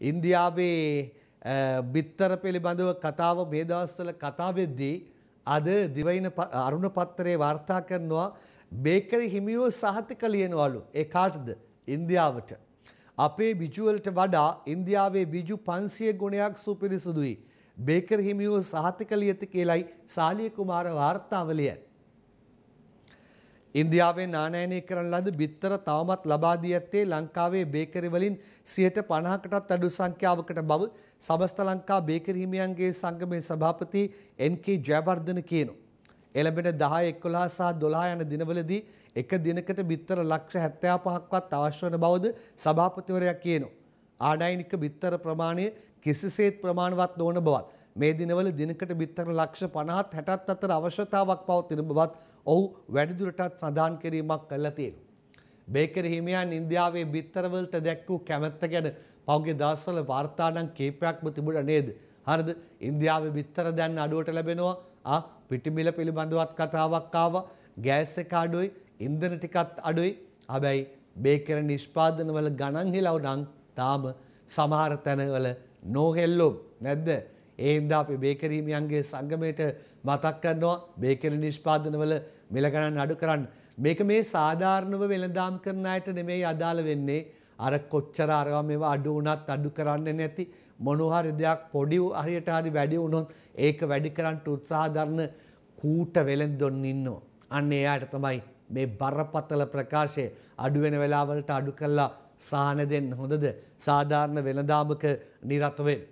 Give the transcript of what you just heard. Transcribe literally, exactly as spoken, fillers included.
ඉන්දියාවේ බිත්තර පිළිබඳව කතාව මේ දවස්වල කතා වෙද්දී අද දිවයින අරුණ පත්‍රයේ වාර්තා කරනවා බේකරි හිමියෝ සහතික ලියනවලු ඒ කාටද ඉන්දියාවට අපේ විජුවල්ට වඩා ඉන්දියාවේ විජු පන්සිය ගුණයක් සුපිරිසුදුයි බේකර් හිමියෝ සහතික ලියති කියලයි සාලිය කුමාර වාර්තාවලිය ඉන්දියාවේ නානයනය කරන ලද බිත්තර තවමත් ලබා දී ඇත්තේ ලංකාවේ බේකරි වලින් සියයට පනහකටත් අඩු සංඛ්‍යාවකට බව සමස්ත ලංකා බේකරි හිමියන්ගේ සංගමේ සභාපති එන්.කේ. ජයවර්ධන කියනවා එළඹෙන දහ එකොළහ සහ දොළහ යන දිනවලදී එක දිනකට බිත්තර ලක්ෂ හැත්තෑ පහක්වත් අවශ්‍ය වන බවද සභාපතිවරයා කියනවා. ආනයනික බිත්තර ප්‍රමාණය කිසිසේත් ප්‍රමාණවත් නොවන බවත් මේ දිනවල දිනකට බිත්තර ලක්ෂ පනහත් හැටත් අතර අවශ්‍යතාවක් පවතින බවත් ඔහු වැඩිදුරටත් සඳහන් කිරීමක් කළා තියෙනවා. බේකරි හිමියන් ඉන්දියාවේ බිත්තර වලට දැක් වූ කැමැත්ත ගැන පහුගිය දවස්වල වාර්තා නම් කීපයක්ම තිබුණා නේද? හරිද? ඉන්දියාවේ බිත්තර දැන් අඩුවට ලැබෙනවා. ආ පිටිමිල පිළිබඳවත් කතාවක් ආවා ගෑස් එක අඩුයි ඉන්ධන ටිකත් අඩුයි හැබැයි බේකරි නිෂ්පාදන වල ගණන් හෙලව නම් තාම සමහර තැනවල නොහෙල්ලුම් නැද්ද ඒ හින්දා අපි බේකරි හිමියන්ගේ සංගමයට මතක් කරනවා බේකරි නිෂ්පාදන වල මිල ගණන් අඩු කරන්න මේක මේ සාධාරණව වෙළඳාම් කරන අයට නෙමෙයි අදාළ වෙන්නේ අර කොච්චර අරවා මේවා අඩු වුණත් අඩු කරන්නේ නැති මොනෝහරි දෙයක් පොඩි හරියට හරි වැඩි වුණොත් ඒක වැඩි කරන්න උත්සාහ දරන කූට වෙලෙන්දොන් ඉන්නවා. අන්න එයාට තමයි මේ බරපතල ප්‍රකාශය අඩු වෙන වෙලාවලට අඩු කරලා සාහන දෙන්න හොඳද? සාධාරණ වෙළඳාමක නිරත වෙන්න.